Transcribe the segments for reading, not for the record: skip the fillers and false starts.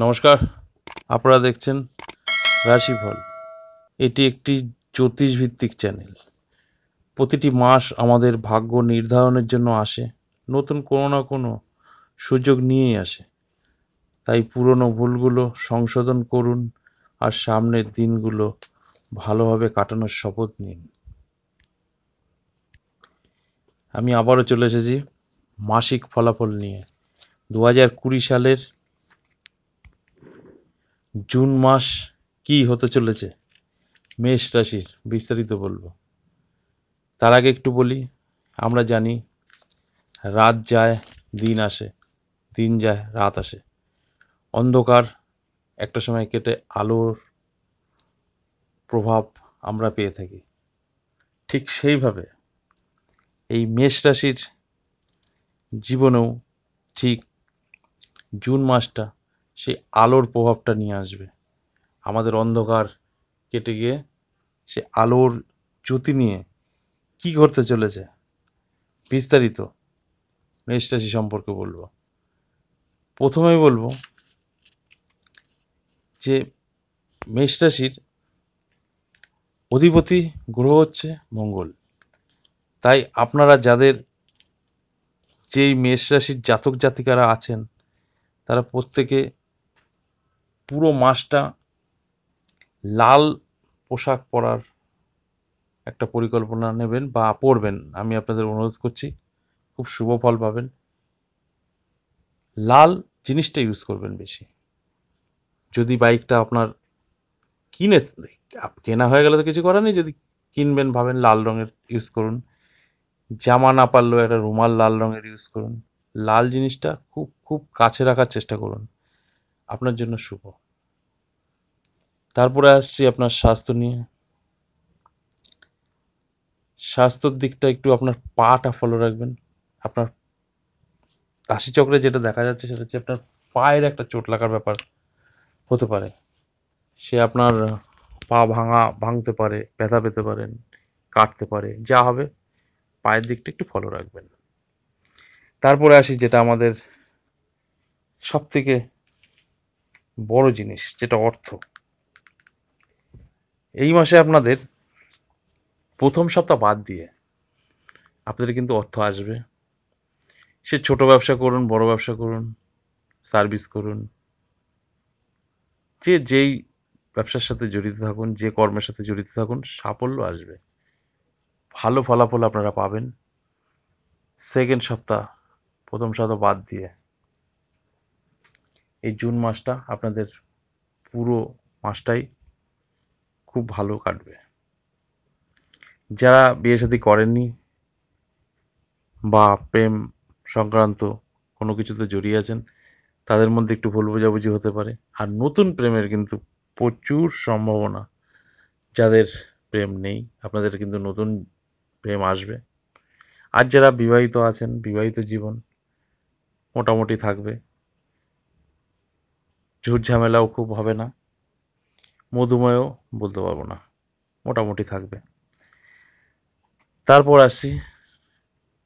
नमस्कार, আপনারা দেখছেন রাশিফল। এটি একটি জ্যোতিষ ভিত্তিক চ্যানেল। প্রতিটি মাস আমাদের ভাগ্য নির্ধারণের জন্য আসে, নতুন কোনো না কোনো সুযোগ নিয়েই আসে। তাই পুরনো ভুলগুলো সংশোধন করুন আর সামনের দিনগুলো ভালোভাবে কাটানোর শপথ নিন। আমি আবারও চলে এসেছি মাসিক ফলাফল নিয়ে। 2020 সালের জুন মাস কি হতে চলেছে মেষ রাশির বিস্তারিত বলবো। তার আগে একটু বলি, আমরা জানি রাত যায় দিন আসে, দিন যায় রাত আসে। অন্ধকার একটা সময় কেটে আলোর প্রভাব আমরা পেয়ে থাকি। ঠিক সেইভাবে এই মেষ রাশির জীবনেও ঠিক জুন মাসটা সেই আলোর প্রভাবটা নিয়ে আসবে। আমাদের অন্ধকার কেটে গিয়ে সে আলোর জ্যোতি নিয়ে কি ঘটতে চলেছে বিস্তারিত মেষ রাশি সম্পর্কে বলবো। প্রথমেই বলবো যে মেষ রাশির অধিপতি গ্রহ হচ্ছে মঙ্গল। তাই আপনারা যাদের যেই মেষ রাশির জাতক জাতিকারা আছেন, তারা প্রত্যেকে পুরো মাসটা লাল পোশাক পরার একটা পরিকল্পনা নেবেন বা পরবেন। আমি আপনাদের অনুরোধ করছি, খুব শুভ ফল পাবেন। লাল জিনিসটা ইউজ করবেন বেশি। যদি বাইকটা আপনার কেনা হয়ে গেলে তো কিছু করার নেই, যদি কিনবেন ভাবেন লাল রঙের ইউজ করুন। জামা না পারলেও একটা রুমাল লাল রঙের ইউজ করুন। লাল জিনিসটা খুব খুব কাছে রাখার চেষ্টা করুন, আপনার জন্য শুভ। তারপরে আসছি আপনার স্বাস্থ্য নিয়ে। স্বাস্থ্যর দিকটা একটু আপনার পাটা ফলো রাখবেন। আপনার রাশিচক্রে যেটা দেখা যাচ্ছে সেটা হচ্ছে আপনার পায়ের একটা চোট লাগার ব্যাপার হতে পারে। সে আপনার পা ভাঙতে পারে, ব্যথা পেতে পারেন, কাটতে পারে, যা হবে পায়ের দিকটা একটু ফলো রাখবেন। তারপরে আসি যেটা আমাদের সব থেকে বড় জিনিস, যেটা অর্থ। এই মাসে আপনাদের প্রথম সপ্তাহ বাদ দিয়ে আপনাদের কিন্তু অর্থ আসবে। সে ছোট ব্যবসা করুন, বড় ব্যবসা করুন, সার্ভিস করুন, যেই ব্যবসার সাথে জড়িত থাকুন, যে কর্মের সাথে জড়িত থাকুন, সাফল্য আসবে, ভালো ফলাফল আপনারা পাবেন। সেকেন্ড সপ্তাহ, প্রথম সপ্তাহ বাদ দিয়ে এই জুন মাসটা আপনাদের পুরো মাসটাই খুব ভালো কাটবে। যারা বিয়ে শাদী করেননি বা প্রেম সংক্রান্ত কোনো কিছুতে জড়িয়ে আছেন, তাদের মধ্যে একটু ভুল বোঝাবুঝি হতে পারে। আর নতুন প্রেমের কিন্তু প্রচুর সম্ভাবনা। যাদের প্রেম নেই, আপনাদের কিন্তু নতুন প্রেম আসবে। আর যারা বিবাহিত আছেন, বিবাহিত জীবন মোটামুটি থাকবে। ঝুট ঝামেলাও খুব হবে না, মধুমেহও বলতে পারবো না, মোটামুটি থাকবে। তারপর আসি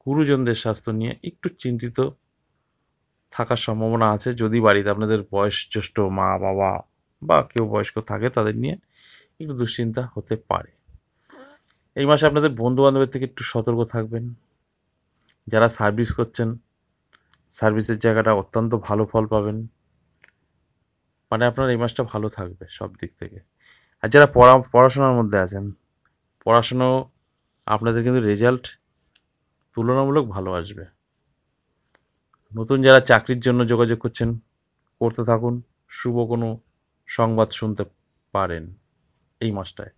গুরুজনদের স্বাস্থ্য নিয়ে একটু চিন্তিত থাকার সম্ভাবনা আছে। যদি বাড়িতে আপনাদের বয়োজ্যেষ্ঠ মা বাবা বা কেউ বয়স্ক থাকে, তাদের নিয়ে একটু দুশ্চিন্তা হতে পারে। এই মাসে আপনাদের বন্ধু বান্ধবের থেকে একটু সতর্ক থাকবেন। যারা সার্ভিস করছেন, সার্ভিসের জায়গাটা অত্যন্ত ভালো ফল পাবেন। মানে আপনার এই মাসটা ভালো থাকবে সব দিক থেকে। আর যারা পড়াশোনার মধ্যে আছেন, পড়াশোনা আপনাদের কিন্তু রেজাল্ট তুলনামূলক ভালো আসবে। নতুন যারা চাকরির জন্য যোগাযোগ করছেন, করতে থাকুন, শুভ কোনো সংবাদ শুনতে পারেন এই মাসটায়।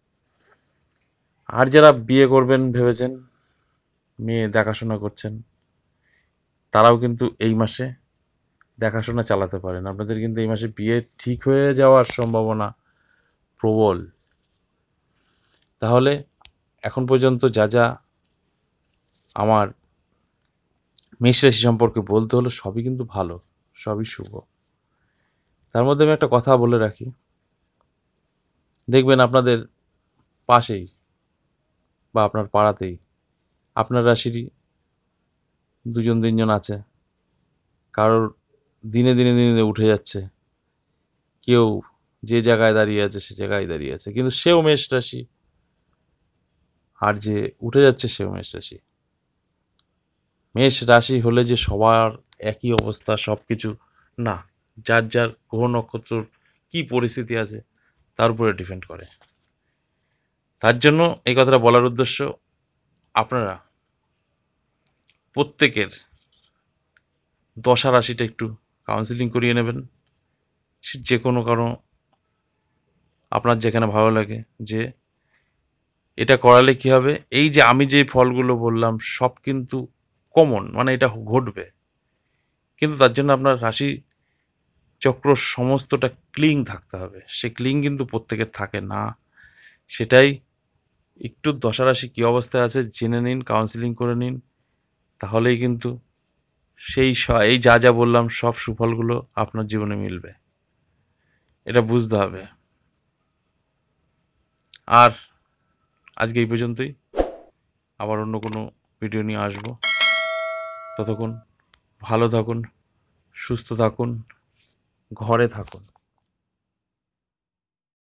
আর যারা বিয়ে করবেন ভেবেছেন, মেয়ে দেখাশোনা করছেন, তারাও কিন্তু এই মাসে দেখাশোনা চালাতে পারেন। আপনাদের কিন্তু এই মাসে বিয়ে ঠিক হয়ে যাওয়ার সম্ভাবনা প্রবল। তাহলে এখন পর্যন্ত যা যা আমার মেষ রাশি সম্পর্কে বলতে হলো, সবই কিন্তু ভালো, সবই শুভ। তার মধ্যে আমি একটা কথা বলে রাখি, দেখবেন আপনাদের পাশেই বা আপনার পাড়াতেই আপনার রাশিরই দুজন তিনজন আছে। কারোর দিনে দিনে উঠে যাচ্ছে, কেউ যে জায়গায় দাঁড়িয়ে আছে সে জায়গায় দাঁড়িয়ে আছে, কিন্তু সেও মেষ রাশি, আর যে উঠে যাচ্ছে সেও মেষ রাশি। মেষ রাশি হলে যে সবার একই অবস্থা সবকিছু না, যার যার গ্রহ নক্ষত্রর কি পরিস্থিতি আছে তার উপরে ডিপেন্ড করে। তার জন্য এই কথাটা বলার উদ্দেশ্য, আপনারা প্রত্যেকের দশা রাশিটা একটু কাউন্সিলিং করিয়ে নেবেন, যে কোনো কারণ আপনার যেখানে ভালো লাগে যে এটা করালে কি হবে। এই যে আমি যে ফলগুলো বললাম সব কিন্তু কমন, মানে এটা ঘটবে, কিন্তু তার জন্য আপনার রাশি চক্র সমস্তটা ক্লিং থাকতে হবে। সে ক্লিং কিন্তু প্রত্যেকের থাকে না, সেটাই একটু দশারাশি কী অবস্থায় আছে জেনে নিন, কাউন্সিলিং করে নিন, তাহলেই কিন্তু এই যা যা বললাম সব সুফলগুলো আপনার জীবনে মিলবে, এটা বুঝতে হবে। আর আজকে এই পর্যন্তই, আবার অন্য কোনো ভিডিও নিয়ে আসব। ততক্ষণ ভালো থাকুন, সুস্থ থাকুন, ঘরে থাকুন।